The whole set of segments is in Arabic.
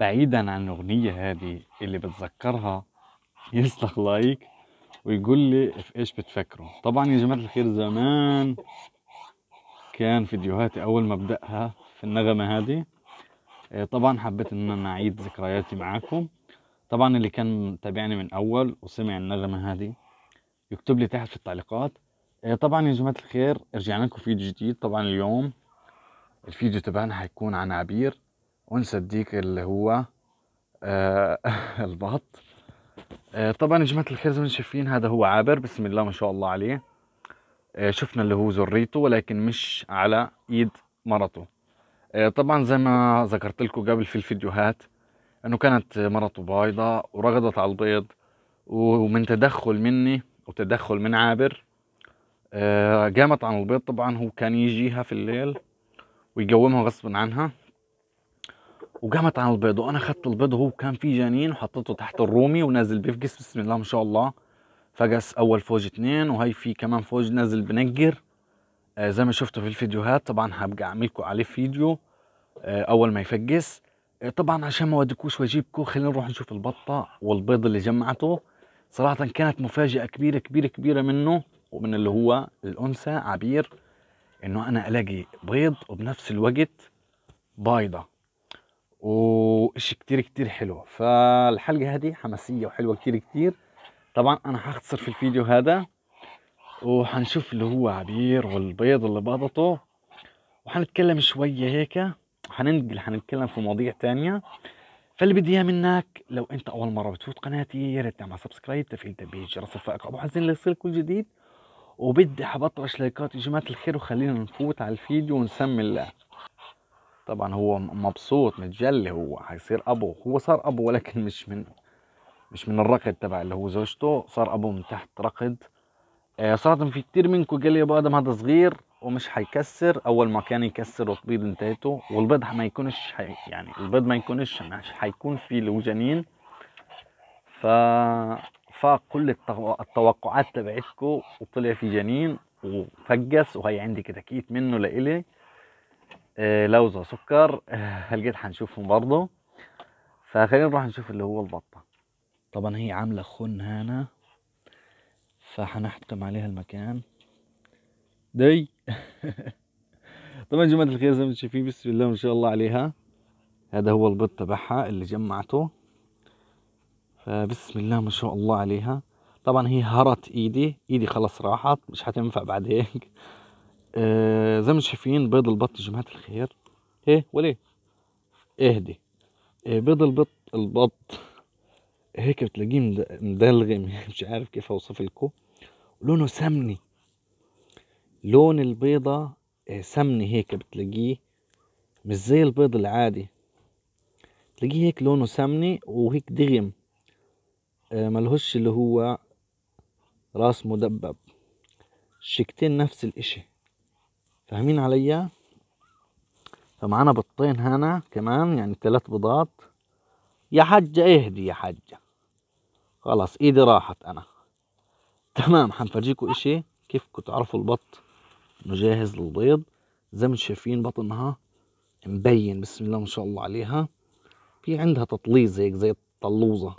بعيدا عن الأغنية هذه اللي بتذكرها يسلخ لايك ويقول لي في ايش بتفكروا. طبعا يا جماعة الخير زمان كان فيديوهاتي اول ما ابدأها في النغمة هذه، طبعا حبيت ان انا اعيد ذكرياتي معاكم. طبعا اللي كان متابعني من اول وسمع النغمة هذه يكتب لي تحت في التعليقات. طبعا يا جماعة الخير رجعنا لكم فيديو جديد. طبعا اليوم الفيديو تبعنا هيكون عن عبير وانس الديك اللي هو البط. طبعا يا جماعة الخير زي ما انتم شايفين هذا هو عابر، بسم الله ما شاء الله عليه. شفنا اللي هو ذريته ولكن مش على ايد مرته. طبعا زي ما ذكرت لكم قبل في الفيديوهات انه كانت مرته بايضة ورغضت على البيض، ومن تدخل مني وتدخل من عابر قامت عن البيض. طبعا هو كان يجيها في الليل ويقومها غصب عنها وقامت عن البيض، وانا اخذت البيض وهو كان في جنين وحطيته تحت الرومي ونازل بيفقس بسم الله ما شاء الله. فقس اول فوج 2 وهي في كمان فوج نازل بنقر زي ما شفتوا في الفيديوهات. طبعا هبقى اعملكم عليه فيديو اول ما يفقس. طبعا عشان ما اوديكوش واجيبكم خلينا نروح نشوف البطه والبيض اللي جمعته. صراحه كانت مفاجاه كبيره كبيره كبيره منه ومن اللي هو الانثى عبير، انه انا الاقي بيض وبنفس الوقت بايضه، وإشي كتير كتير حلو. فالحلقة هذه حماسية وحلوة كتير كتير. طبعا أنا هختصر في الفيديو هذا وحنشوف اللي هو عبير والبيض اللي باضته، وحنتكلم شوية هيك وحننقل حنتكلم في مواضيع تانية. فاللي بدي إياه منك لو أنت أول مرة بتفوت قناتي يا ريت تعمل سبسكرايب، تفعيل تنبيه، جرس الفائقة أبو حزين ليصلك كل جديد. وبدي حبطرش لايكات يا جماعة الخير، وخلينا نفوت على الفيديو ونسمي الله. طبعا هو مبسوط متجلي، هو حيصير ابو، هو صار ابو ولكن مش من الرقد تبع اللي هو زوجته، صار ابو من تحت رقد. صراحة في كتير منكم قال لي يا ابو ادم هذا صغير ومش حيكسر، اول ما كان يكسر وتبيض انتهته، والبيض ما يكونش يعني البيض ما يكونش مش حيكون فيه له جنين. ففاق كل التوقعات تبعتكم وطلع في جنين وفقس، وهي عندي كتاكيت منه لإلي لوز وسكر هلقيت حنشوفهم برضه. فخلينا نروح نشوف اللي هو البطة. طبعا هي عاملة خن هانا فحنحكم عليها المكان دي. طبعا يا جماعة الخير زي ما انتم شايفين بسم الله ما شاء الله عليها، هذا هو البيض تبعها اللي جمعته، فبسم الله ما شاء الله عليها. طبعا هي هرت ايدي خلاص راحت مش حتنفع بعد هيك. زي ما شايفين بيض البط يا جماعة الخير هيه وليه اهدي. بيض البط هيك بتلاقيه مدلغم، مش عارف كيف اوصف لكم، لونه سمني، لون البيضة سمني هيك، بتلاقيه مش زي البيض العادي، تلاقيه هيك لونه سمني وهيك دغم، ملهوش اللي هو راس مدبب، شكتين نفس الاشي، فاهمين عليا؟ فمعانا بطين هنا كمان يعني 3 بيضات. يا حجة اهدي يا حجة، خلاص ايدي راحت انا. تمام حنفرجيكوا اشي كيفكم تعرفوا البط انه جاهز للبيض. زي ما انتم شايفين بطنها مبين بسم الله ما شاء الله عليها، في عندها تطليز هيك زي الطلوزة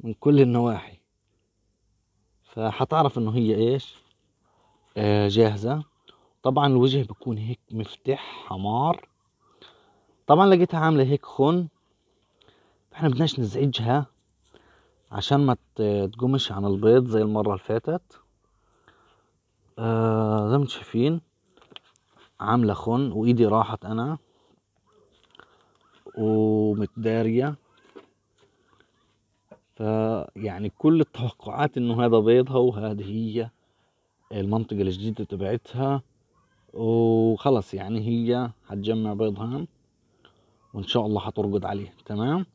من كل النواحي، فحتعرف انه هي ايش جاهزة. طبعا الوجه بيكون هيك مفتح حمار. طبعا لقيتها عامله هيك خن، احنا بدناش نزعجها عشان ما تقومش عن البيض زي المره اللي فاتت. زي ما انتم شايفين عامله خن وايدي راحت انا ومتداريه، فيعني كل التوقعات انه هذا بيضها وهذه هي المنطقه الجديده تبعتها، وخلص يعني هي هتجمع بيضها وان شاء الله هترقد عليه. تمام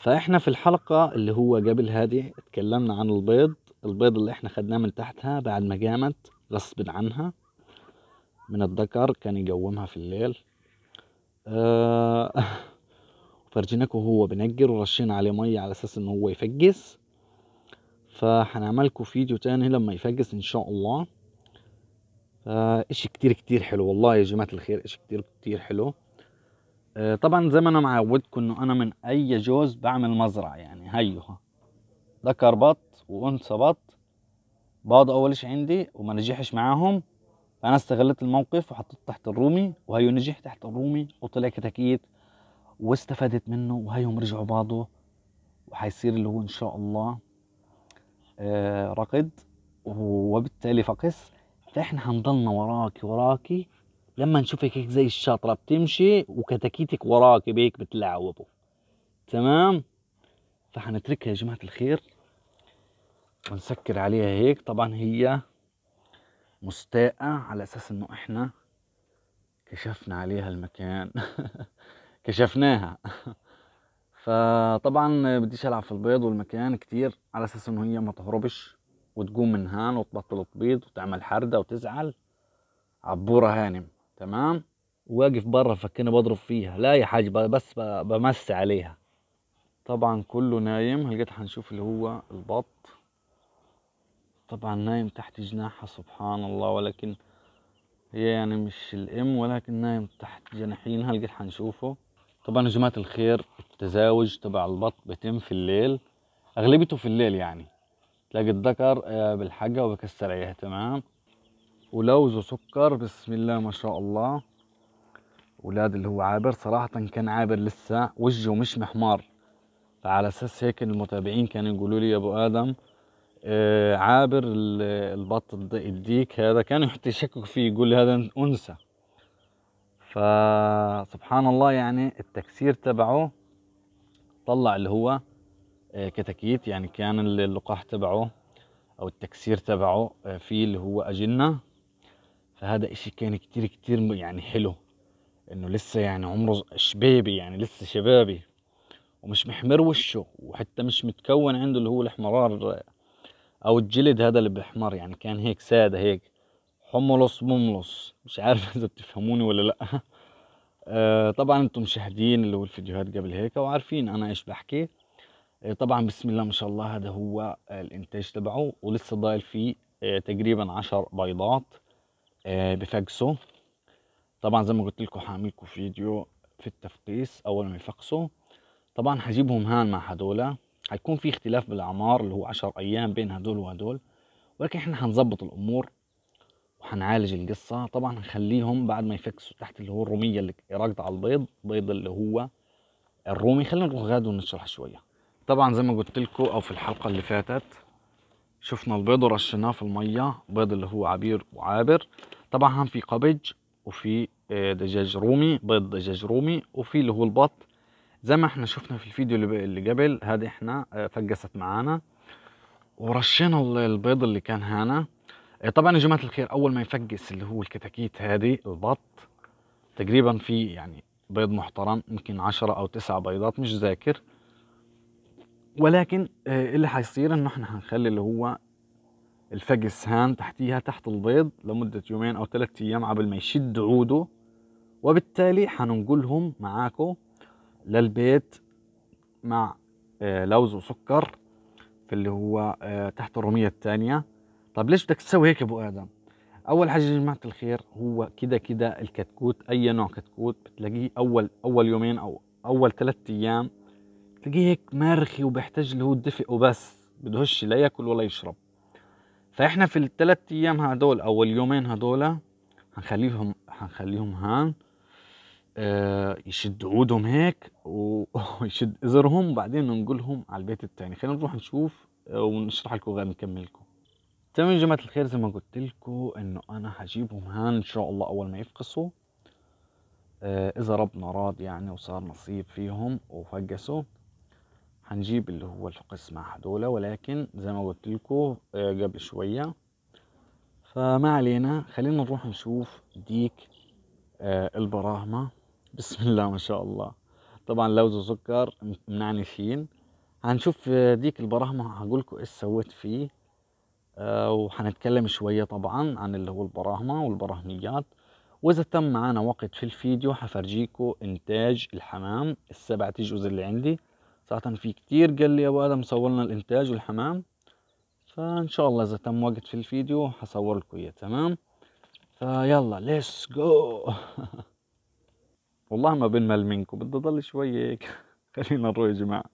فاحنا في الحلقة اللي هو قبل هذه اتكلمنا عن البيض اللي احنا خدناه من تحتها بعد ما قامت غصب عنها من الذكر، كان يقومها في الليل. فرجيناكم هو بنقر ورشينا عليه مية على اساس انه هو يفقس، فهنعملكم فيديو تاني لما يفقس ان شاء الله. اشي كتير كتير حلو والله يا جماعة الخير، اشي كتير كتير حلو. طبعا زي ما انا معودكم انه انا من اي جوز بعمل مزرعه، يعني هيها ذكر بط وانثى بط باضوا اول شيء عندي وما نجحش معاهم، فانا استغلت الموقف وحطيت تحت الرومي، وهيو نجح تحت الرومي وطلع كتاكيت واستفادت منه، وهيهم رجعوا باضوا وحيصير اللي هو ان شاء الله رقد وبالتالي فقس. فاحنا هنضلنا وراكي لما نشوفك هيك زي الشاطره بتمشي وكتاكيتك وراكي بيك بتلعوبوا، تمام؟ فحنتركها يا جماعه الخير ونسكر عليها هيك. طبعا هي مستاءة على اساس انه احنا كشفنا عليها المكان كشفناها فطبعا بديش العب في البيض والمكان كتير على اساس انه هي ما تهربش وتقوم من هان وتبطل تبيض وتعمل حردة وتزعل. عبورة هانم تمام واقف برا فكني بضرب فيها، لا يا حاج بس بمس عليها. طبعا كله نايم، لقيت حنشوف اللي هو البط طبعا نايم تحت جناحها سبحان الله، ولكن هي يعني مش الام ولكن نايم تحت جناحينها، لقيت حنشوفه. طبعا يا جماعة الخير التزاوج تبع البط بيتم في الليل، اغلبته في الليل، يعني تلاقي الذكر بالحقه وبكسر عليها تمام. ولوز وسكر بسم الله ما شاء الله. ولاد اللي هو عابر صراحة كان عابر لسه وجهه مش محمار، فعلى اساس هيك المتابعين كانوا يقولوا لي يا ابو ادم عابر البط الديك هذا كانوا يشككوا فيه، يقول لي هذا انثى. فسبحان الله يعني التكسير تبعه طلع اللي هو كتاكيت، يعني كان اللقاح تبعه او التكسير تبعه فيه اللي هو اجنه، فهذا اشي كان كتير كتير يعني حلو انه لسه يعني عمره شبابي، يعني لسه شبابي ومش محمر وشه وحتى مش متكون عنده اللي هو الاحمرار او الجلد هذا اللي بالاحمر، يعني كان هيك ساده هيك حملص مملص، مش عارف اذا بتفهموني ولا لا طبعا انتم مشاهدين اللي هو الفيديوهات قبل هيك وعارفين انا ايش بحكي. طبعا بسم الله ما شاء الله هذا هو الانتاج تبعه، ولسه ضايل فيه تقريبا 10 بيضات بفقسه. طبعا زي ما قلت لكم حاعملكم فيديو في التفقيس اول ما يفقسوا. طبعا حجيبهم هان مع هدول، حيكون في اختلاف بالاعمار اللي هو 10 ايام بين هدول وهدول، ولكن احنا حنظبط الامور وحنعالج القصه. طبعا هنخليهم بعد ما يفقسوا تحت اللي هو الروميه اللي راكده على البيض، بيض اللي هو الرومي. خلينا نروح غاد ونشرح شويه. طبعا زي ما قلت لكم او في الحلقه اللي فاتت شفنا البيض ورشيناه في الميه، بيض اللي هو عبير وعابر. طبعا هم في قبج وفي دجاج رومي، بيض دجاج رومي، وفي اللي هو البط زي ما احنا شفنا في الفيديو اللي قبل هذا، احنا فقست معانا ورشينا البيض اللي كان هنا. طبعا يا جماعه الخير اول ما يفقس اللي هو الكتاكيت هذه البط تقريبا في يعني بيض محترم، يمكن 10 أو 9 بيضات مش ذاكر، ولكن اللي حيصير انه احنا حنخلي اللي هو الفقس هان تحتيها تحت البيض لمده 2 أو 3 أيام قبل ما يشد عوده، وبالتالي حننقلهم معاكم للبيت مع لوز وسكر في اللي هو تحت الروميه الثانيه. طب ليش بدك تسوي هيك يا ابو ادم؟ اول حاجه يا جماعه الخير هو كده كده الكتكوت اي نوع كتكوت بتلاقيه اول يومين او اول 3 أيام تلاقيه هيك مارخي وبيحتاج اللي هو الدفئ وبس، بدهوش لا ياكل ولا يشرب. فاحنا في ال3 أيام هدول او اليومين هدول هنخليهم هان يشد عودهم هيك ويشد ازرهم، وبعدين ننقلهم على البيت الثاني. خلينا نروح نشوف ونشرح لكم غير نكمل لكم. تمام يا جماعه الخير زي ما قلت لكم انه انا هجيبهم هان ان شاء الله اول ما يفقسوا، اذا ربنا راض يعني وصار نصيب فيهم وفقسوا هنجيب اللي هو الفقس مع هدول، ولكن زي ما قلت لكم قبل شويه فما علينا. خلينا نروح نشوف ديك البراهمه بسم الله ما شاء الله. طبعا لوز وسكر منعنشين، هنشوف ديك البراهمه هقول لكم ايش سويت فيه وحنتكلم شويه طبعا عن اللي هو البراهمه والبراهميات، واذا تم معانا وقت في الفيديو حفرجيكم انتاج الحمام ال7 جزء اللي عندي. صراحه في كتير قال لي يا ابو ادم صور لنا الانتاج والحمام، فان شاء الله اذا تم وقت في الفيديو حصور لكم اياه تمام. فيلا ليتس جو والله ما بنمل منكم، بدي اضل شوي هيك. خلينا نروح يا جماعه.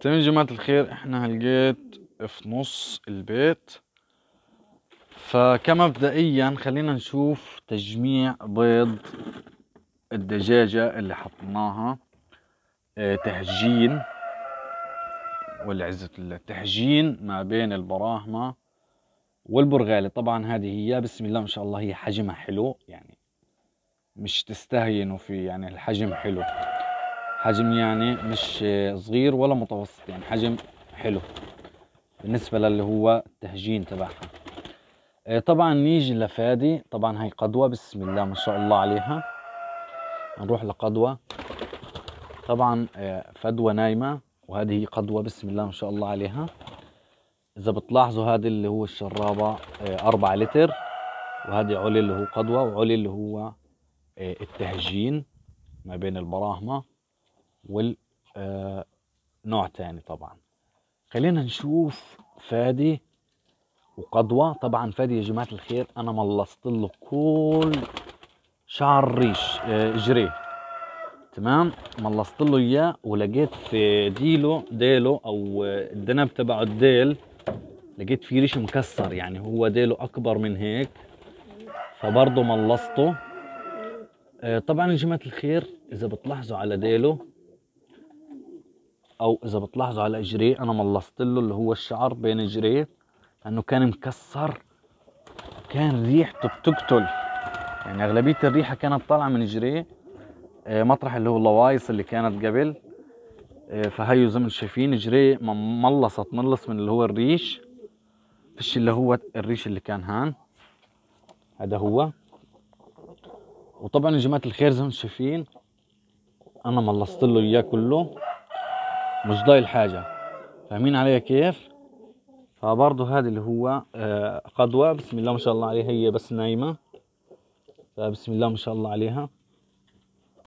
تمام يا جماعه الخير، احنا هلقيت في نص البيت، فكمبدئيا خلينا نشوف تجميع بيض الدجاجه اللي حطيناها تهجين، ولا عزة الله، تهجين ما بين البراهمه والبرغالي. طبعا هذه هي، بسم الله ما شاء الله، هي حجمها حلو يعني، مش تستهينوا فيه يعني، الحجم حلو، حجم يعني مش صغير ولا متوسط، يعني حجم حلو بالنسبة للي هو التهجين تبعها. طبعا نيجي لفادي، طبعا هي قدوة، بسم الله ما شاء الله عليها. نروح لقدوة، طبعا فدوة نايمة، وهذه هي قدوة بسم الله ما شاء الله عليها. إذا بتلاحظوا هذا اللي هو الشرابة 4 لتر، وهذه علي اللي هو قدوة، وعلي اللي هو التهجين ما بين البراهمة والنوع تاني. طبعا خلينا نشوف فادي وقدوة. طبعا فادي يا جماعة الخير أنا ملصت له كل شعر ريش جري، تمام، ملصت له إياه، ولقيت في ديله أو الدنب تبعه الديل، لقيت فيه ريش مكسر، يعني هو ديله أكبر من هيك، فبرضه ملصته. طبعا يا جماعة الخير إذا بتلاحظوا على ديله أو إذا بتلاحظوا على إجريه، أنا ملصت له اللي هو الشعر بين إجريه، لأنه كان مكسر، كان ريحته بتقتل، يعني أغلبية الريحة كانت طالعة من إجريه مطرح اللي هو اللوايص اللي كانت قبل. فهيو زي ما شايفين إجريه ملص من اللي هو الريش، فيش اللي هو الريش اللي كان هان، هذا هو. وطبعا يا جماعة الخير زي ما شايفين انا ملصت له اياه كله، مش ضايل حاجة، فاهمين علي كيف؟ فبرضه هذا اللي هو قدوة، بسم الله ما شاء الله عليها، هي بس نايمة، فبسم الله ما شاء الله عليها.